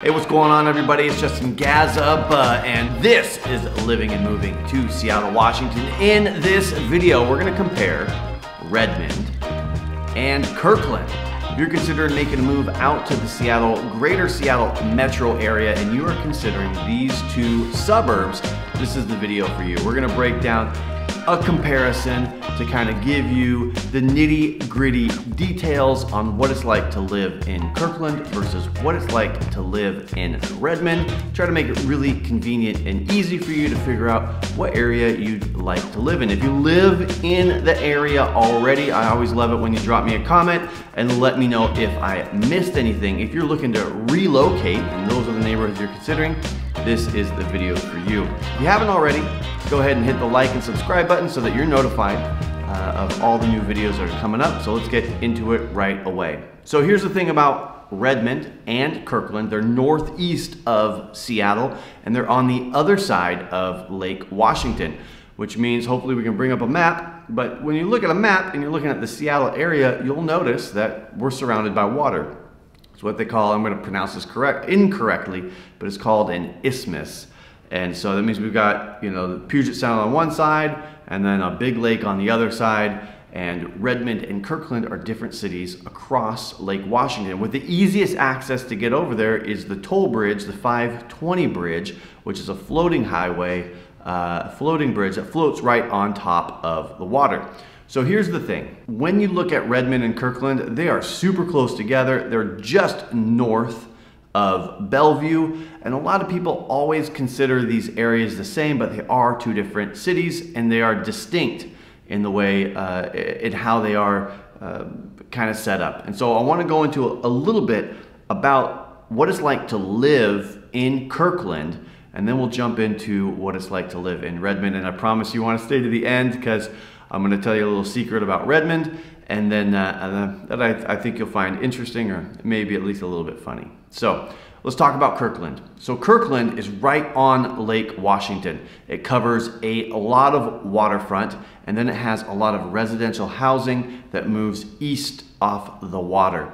Hey, what's going on, everybody? It's Justin Gazabat, and this is Living and Moving to Seattle, Washington. In this video, we're gonna compare Redmond and Kirkland. If you're considering making a move out to the greater Seattle metro area, and you are considering these two suburbs, this is the video for you. We're gonna break down a comparison to kind of give you the nitty-gritty details on what it's like to live in Kirkland versus what it's like to live in Redmond. Try to make it really convenient and easy for you to figure out what area you'd like to live in. If you live in the area already, I always love it when you drop me a comment and let me know if I missed anything. If you're looking to relocate and those are the neighborhoods you're considering, this is the video for you. If you haven't already, go ahead and hit the like and subscribe button so that you're notified of all the new videos that are coming up. So let's get into it right away. So here's the thing about Redmond and Kirkland. They're northeast of Seattle, and they're on the other side of Lake Washington, which means hopefully we can bring up a map. But when you look at a map and you're looking at the Seattle area, you'll notice that we're surrounded by water. It's what they call, I'm going to pronounce this incorrectly, but it's called an isthmus. And so that means we've got, you know, the Puget Sound on one side and then a big lake on the other side. And Redmond and Kirkland are different cities across Lake Washington, with the easiest access to get over there is the toll bridge, the 520 bridge, which is a floating highway, floating bridge that floats right on top of the water. So here's the thing. When you look at Redmond and Kirkland, they are super close together. They're just north of Bellevue, and a lot of people always consider these areas the same, but they are two different cities, and they are distinct in the way, in how they are kind of set up. And so I want to go into a little bit about what it's like to live in Kirkland, and then we'll jump into what it's like to live in Redmond. And I promise you want to stay to the end, because I'm going to tell you a little secret about Redmond, and then that I think you'll find interesting, or maybe at least a little bit funny. So let's talk about Kirkland. So Kirkland is right on Lake Washington. It covers a lot of waterfront, and then it has a lot of residential housing that moves east off the water.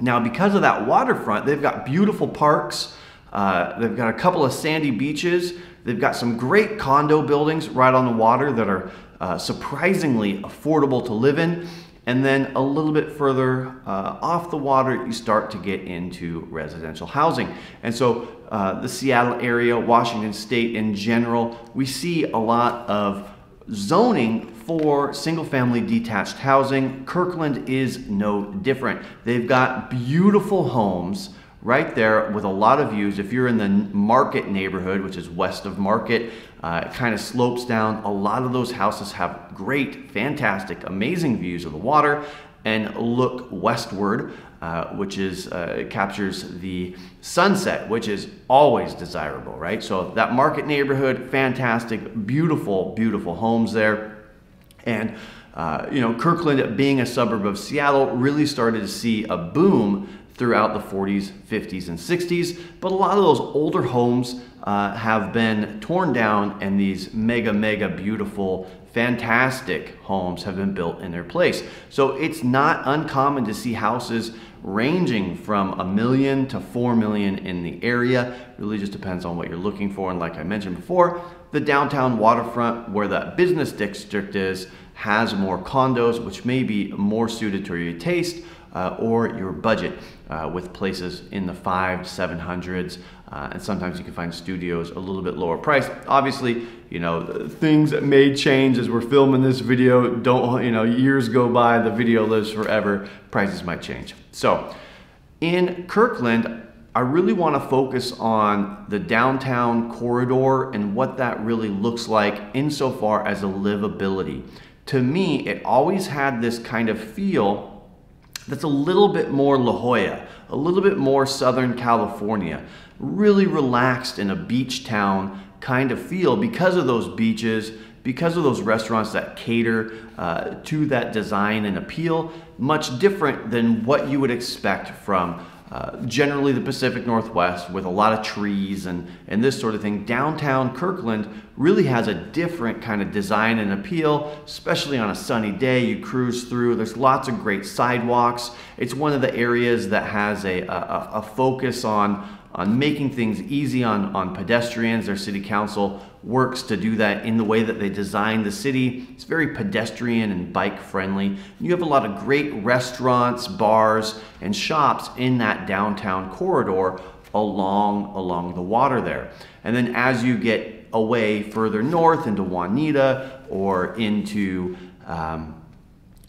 Now, because of that waterfront, they've got beautiful parks. They've got a couple of sandy beaches. They've got some great condo buildings right on the water that are surprisingly affordable to live in. And then a little bit further off the water, you start to get into residential housing. And so the Seattle area, Washington State in general, we see a lot of zoning for single-family detached housing. Kirkland is no different. They've got beautiful homes right there with a lot of views. If you're in the Market neighborhood, which is west of Market, it kind of slopes down. A lot of those houses have great, fantastic, amazing views of the water, and look westward, which is captures the sunset, which is always desirable, right? So that Market neighborhood, fantastic, beautiful, beautiful homes there. And you know, Kirkland, being a suburb of Seattle, really started to see a boom throughout the 40s, 50s, and 60s. But a lot of those older homes have been torn down, and these mega, mega beautiful, fantastic homes have been built in their place. So it's not uncommon to see houses ranging from $1 million to $4 million in the area. It really just depends on what you're looking for. And like I mentioned before, the downtown waterfront, where that business district is, has more condos, which may be more suited to your taste or your budget, with places in the 500s, 700s, and sometimes you can find studios a little bit lower priced. Obviously, you know, things that may change as we're filming this video. Don't, you know, years go by, the video lives forever, prices might change. So in Kirkland, I really want to focus on the downtown corridor and what that really looks like insofar as a livability. To me, it always had this kind of feel that's a little bit more La Jolla, a little bit more Southern California, really relaxed in a beach town kind of feel, because of those beaches, because of those restaurants that cater to that design and appeal, much different than what you would expect from generally the Pacific Northwest, with a lot of trees and this sort of thing. Downtown Kirkland really has a different kind of design and appeal, especially on a sunny day. You cruise through, there's lots of great sidewalks. It's one of the areas that has a focus on on making things easy on pedestrians. Their city council works to do that in the way that they designed the city. It's very pedestrian and bike friendly. You have a lot of great restaurants, bars, and shops in that downtown corridor along the water there. And then as you get away further north into Juanita or into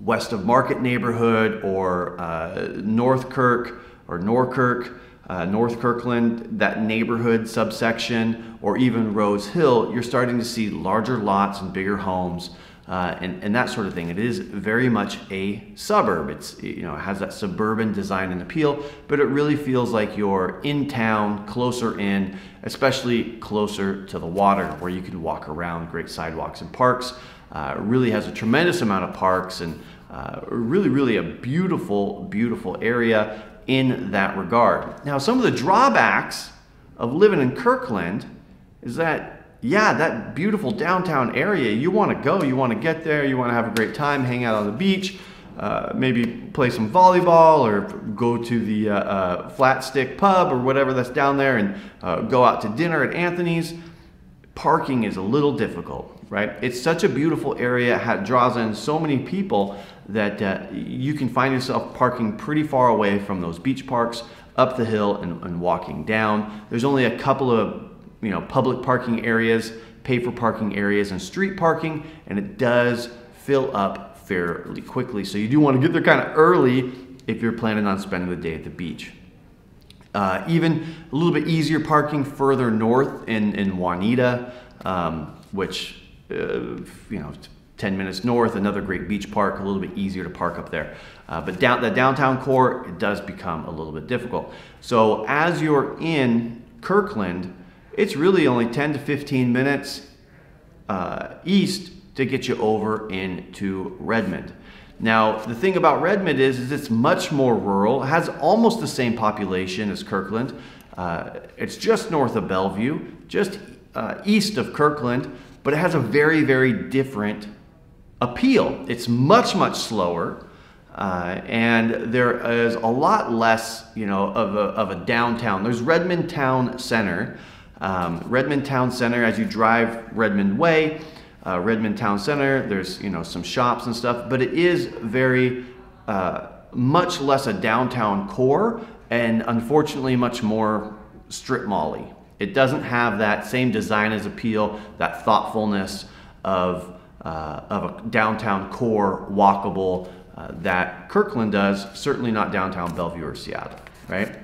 west of Market neighborhood or North Kirkland, that neighborhood subsection, or even Rose Hill, you're starting to see larger lots and bigger homes and that sort of thing. It is very much a suburb. It's, you know, it has that suburban design and appeal, but it really feels like you're in town, closer in, especially closer to the water where you can walk around, great sidewalks and parks. Really has a tremendous amount of parks and really a beautiful, beautiful area in that regard. Now, some of the drawbacks of living in Kirkland is that, yeah, that beautiful downtown area, you want to go, you want to get there, you want to have a great time, hang out on the beach, maybe play some volleyball or go to the Flatstick pub or whatever that's down there and go out to dinner at Anthony's. Parking is a little difficult, right? It's such a beautiful area, it draws in so many people that you can find yourself parking pretty far away from those beach parks, up the hill and walking down. There's only a couple of, you know, public parking areas, pay for parking areas and street parking, and it does fill up fairly quickly. So you do want to get there kind of early if you're planning on spending the day at the beach. Even a little bit easier parking further north in Juanita, which you know, 10 minutes north, another great beach park, a little bit easier to park up there. But down the downtown core, it does become a little bit difficult. So as you're in Kirkland, it's really only 10 to 15 minutes east to get you over into Redmond. Now, the thing about Redmond is it's much more rural. It has almost the same population as Kirkland. It's just north of Bellevue, just east of Kirkland, but it has a very, very different appeal. It's much, much slower, and there is a lot less, you know, of a downtown. There's Redmond Town Center. Redmond Town Center, as you drive Redmond Way, Redmond Town Center, there's, you know, some shops and stuff, but it is very, much less a downtown core and unfortunately much more strip mall-y. It doesn't have that same design as appeal, that thoughtfulness of a downtown core, walkable, that Kirkland does, certainly not downtown Bellevue or Seattle, right?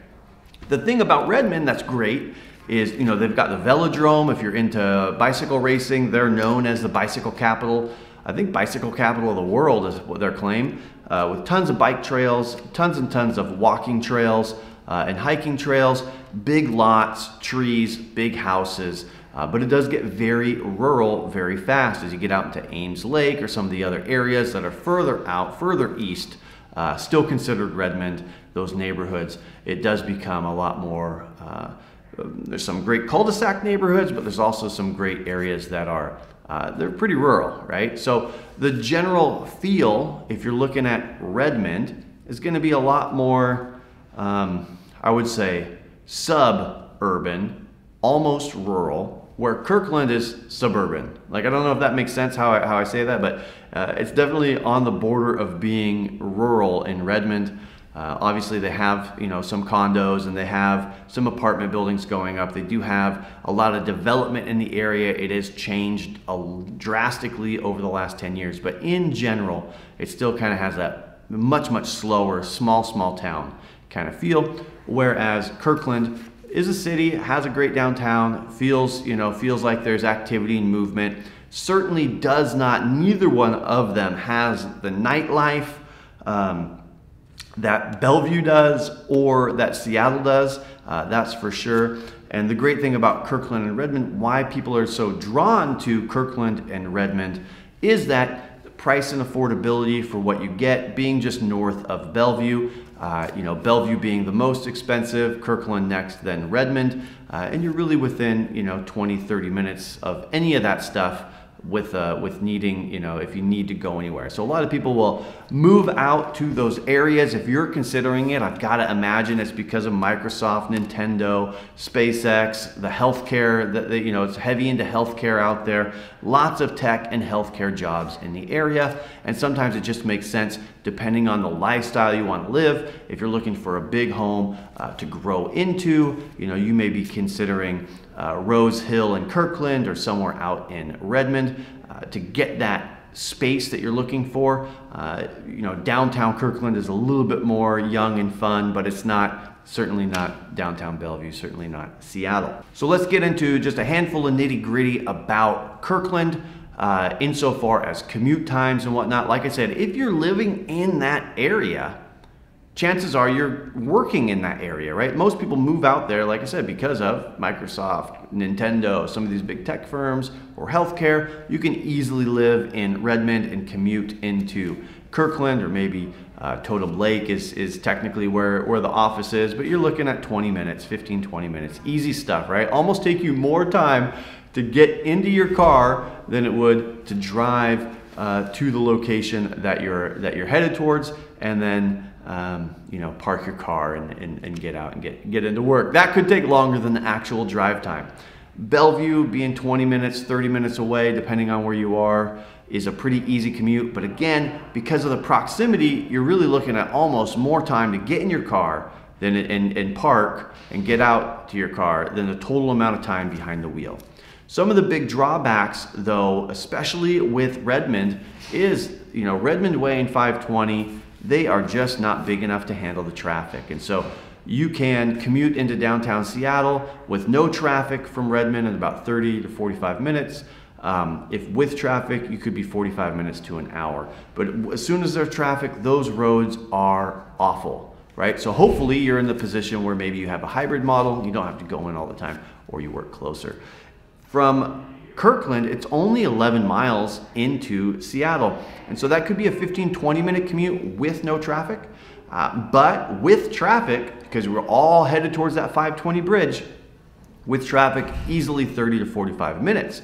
The thing about Redmond that's great is, you know, they've got the velodrome. If you're into bicycle racing, they're known as the bicycle capital. I think bicycle capital of the world is what their claim, with tons of bike trails, tons and tons of walking trails, and hiking trails, big lots, trees, big houses, but it does get very rural very fast as you get out into Ames Lake or some of the other areas that are further out, further east, still considered Redmond, those neighborhoods. It does become a lot more, there's some great cul-de-sac neighborhoods, but there's also some great areas that are, they're pretty rural, right? So the general feel, if you're looking at Redmond, is gonna be a lot more, I would say suburban, almost rural, where Kirkland is suburban. Like, I don't know if that makes sense how I say that, but it's definitely on the border of being rural in Redmond. Obviously they have, you know, some condos and they have some apartment buildings going up. They do have a lot of development in the area. It has changed drastically over the last 10 years, but in general, it still kind of has that much, much slower, small town kind of feel, whereas Kirkland is a city, has a great downtown, feels, you know, feels like there's activity and movement. Certainly does not, neither one of them has the nightlife that Bellevue does or that Seattle does, that's for sure. And the great thing about Kirkland and Redmond, why people are so drawn to Kirkland and Redmond, is that the price and affordability for what you get, being just north of Bellevue, you know, Bellevue being the most expensive, Kirkland next, then Redmond, and you're really within, you know, 20, 30 minutes of any of that stuff with needing, you know, if you need to go anywhere. So a lot of people will move out to those areas. If you're considering it, I've got to imagine it's because of Microsoft, Nintendo, SpaceX, the healthcare, that, you know, it's heavy into healthcare out there. Lots of tech and healthcare jobs in the area. And sometimes it just makes sense depending on the lifestyle you want to live. If you're looking for a big home to grow into, you know, you may be considering Rose Hill in Kirkland or somewhere out in Redmond to get that space that you're looking for. You know, downtown Kirkland is a little bit more young and fun, but it's not, certainly not downtown Bellevue, certainly not Seattle. So let's get into just a handful of nitty-gritty about Kirkland insofar as commute times and whatnot. Like I said, if you're living in that area, chances are you're working in that area, right? Most people move out there, like I said, because of Microsoft, Nintendo, some of these big tech firms, or healthcare. You can easily live in Redmond and commute into Kirkland, or maybe Totem Lake is technically where the office is, but you're looking at 20 minutes, 15, 20 minutes. Easy stuff, right? Almost take you more time to get into your car than it would to drive to the location that you're headed towards, and then you know, park your car and get out and get into work. That could take longer than the actual drive time. Bellevue, being 20 minutes, 30 minutes away, depending on where you are, is a pretty easy commute. But again, because of the proximity, you're really looking at almost more time to get in your car than and park and get out to your car than the total amount of time behind the wheel. Some of the big drawbacks, though, especially with Redmond, is, you know, Redmond Way and 520, they are just not big enough to handle the traffic. And so you can commute into downtown Seattle with no traffic from Redmond in about 30 to 45 minutes. If with traffic, you could be 45 minutes to an hour. But as soon as there's traffic, those roads are awful, right? So hopefully you're in the position where maybe you have a hybrid model, you don't have to go in all the time, or you work closer. From Kirkland, it's only 11 miles into Seattle. And so that could be a 15, 20 minute commute with no traffic. But with traffic, because we're all headed towards that 520 bridge, with traffic, easily 30 to 45 minutes.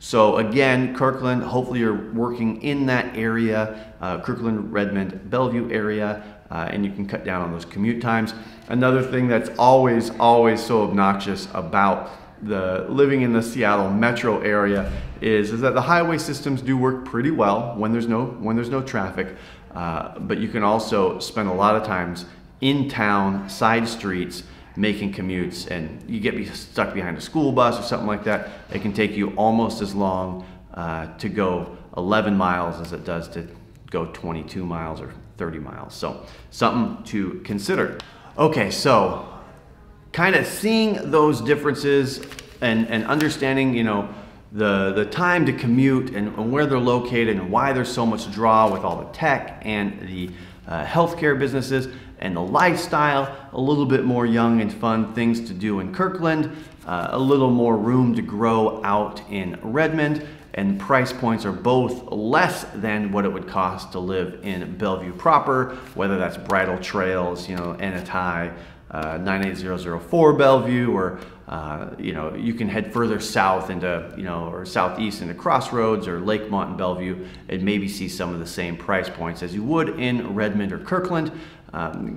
So again, Kirkland, hopefully you're working in that area, Kirkland, Redmond, Bellevue area, and you can cut down on those commute times. Another thing that's always, always so obnoxious about the living in the Seattle metro area is that the highway systems do work pretty well when there's no traffic, but you can also spend a lot of times in town side streets making commutes, and you get stuck behind a school bus or something like that. It can take you almost as long to go 11 miles as it does to go 22 miles or 30 miles. So something to consider. Okay, so kind of seeing those differences and understanding, you know, the time to commute and where they're located and why there's so much draw with all the tech and the healthcare businesses and the lifestyle, a little bit more young and fun things to do in Kirkland, a little more room to grow out in Redmond, and price points are both less than what it would cost to live in Bellevue proper, whether that's Bridal Trails, you know, Anatye, 98004 Bellevue, or you know, you can head further south into, you know, or southeast into Crossroads or Lakemont and Bellevue, and maybe see some of the same price points as you would in Redmond or Kirkland.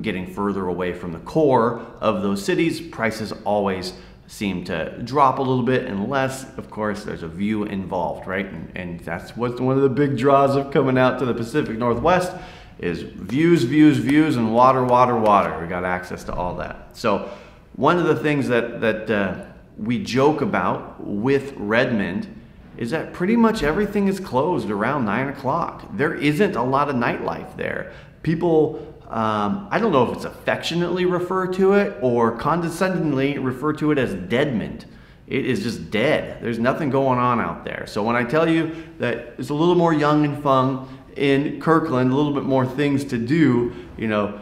Getting further away from the core of those cities, prices always seem to drop a little bit, unless, of course, there's a view involved, right? And that's what's one of the big draws of coming out to the Pacific Northwest. Is views, views, views, and water, water, water. We got access to all that. So one of the things that we joke about with Redmond is that pretty much everything is closed around 9 o'clock. There isn't a lot of nightlife there. People, I don't know if it's affectionately referred to it or condescendingly refer to it as Deadmond. It is just dead. There's nothing going on out there. So when I tell you that it's a little more young and fun in Kirkland, a little bit more things to do, you know,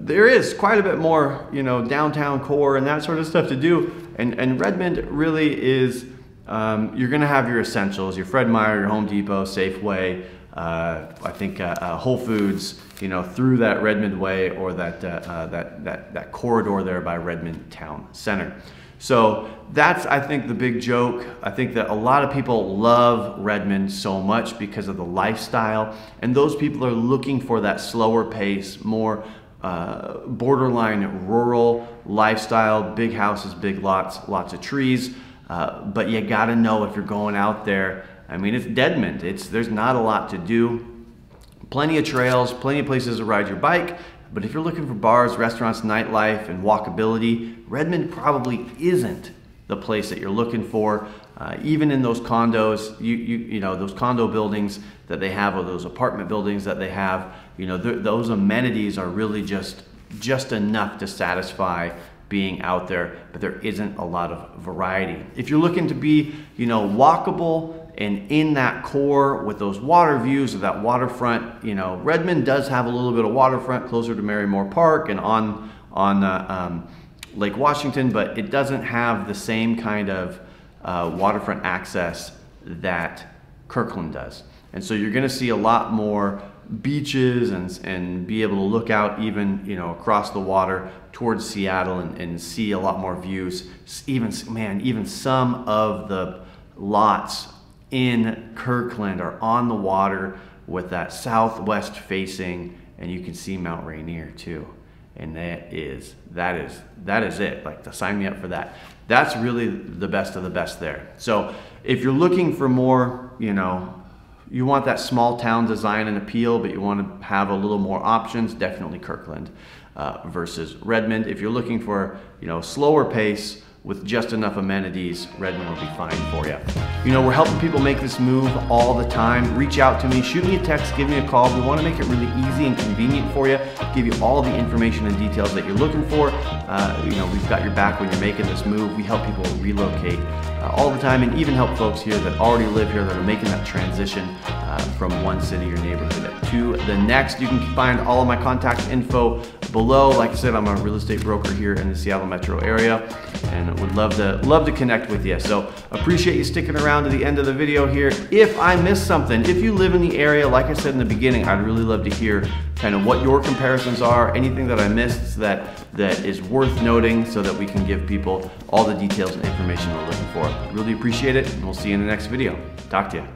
there is quite a bit more, you know, downtown core and that sort of stuff to do. And Redmond really is, you're gonna have your essentials, your Fred Meyer, your Home Depot, Safeway, I think Whole Foods, you know, through that Redmond Way or that corridor there by Redmond Town Center. So that's, I think, the big joke. I think that a lot of people love Redmond so much because of the lifestyle, and those people are looking for that slower pace, more borderline rural lifestyle, big houses, big lots, lots of trees. But you gotta know if you're going out there, I mean, it's Redmond. There's not a lot to do. Plenty of trails, plenty of places to ride your bike. But if you're looking for bars, restaurants, nightlife, and walkability, Redmond probably isn't the place that you're looking for. Even in those condos, you know, those condo buildings that they have, or those apartment buildings that they have, you know, those amenities are really just enough to satisfy being out there, but there isn't a lot of variety. If you're looking to be, you know, walkable, and in that core with those water views of that waterfront, you know, Redmond does have a little bit of waterfront closer to Marymoor Park and on Lake Washington, but it doesn't have the same kind of waterfront access that Kirkland does. And so you're gonna see a lot more beaches and be able to look out even, you know, across the water towards Seattle and see a lot more views. Even, man, even some of the lots in Kirkland are on the water with that southwest facing, and you can see Mount Rainier too. And that is it. Like, sign me up for that. That's really the best of the best there. So if you're looking for more, you know, you want that small town design and appeal, but you want to have a little more options, definitely Kirkland versus Redmond. If you're looking for, you know, slower pace, with just enough amenities, Redmond will be fine for you. You know, we're helping people make this move all the time. Reach out to me, shoot me a text, give me a call. We want to make it really easy and convenient for you, give you all the information and details that you're looking for. You know, we've got your back when you're making this move. We help people relocate all the time, and even help folks here that already live here that are making that transition from one city or neighborhood to the next. You can find all of my contact info below. Like I said, I'm a real estate broker here in the Seattle metro area, and would love to connect with you. So appreciate you sticking around to the end of the video here. If I missed something, if you live in the area, like I said in the beginning, I'd really love to hear kind of what your comparisons are, anything that I missed that is worth noting, so that we can give people all the details and information they're looking for. Really appreciate it, and we'll see you in the next video. Talk to you.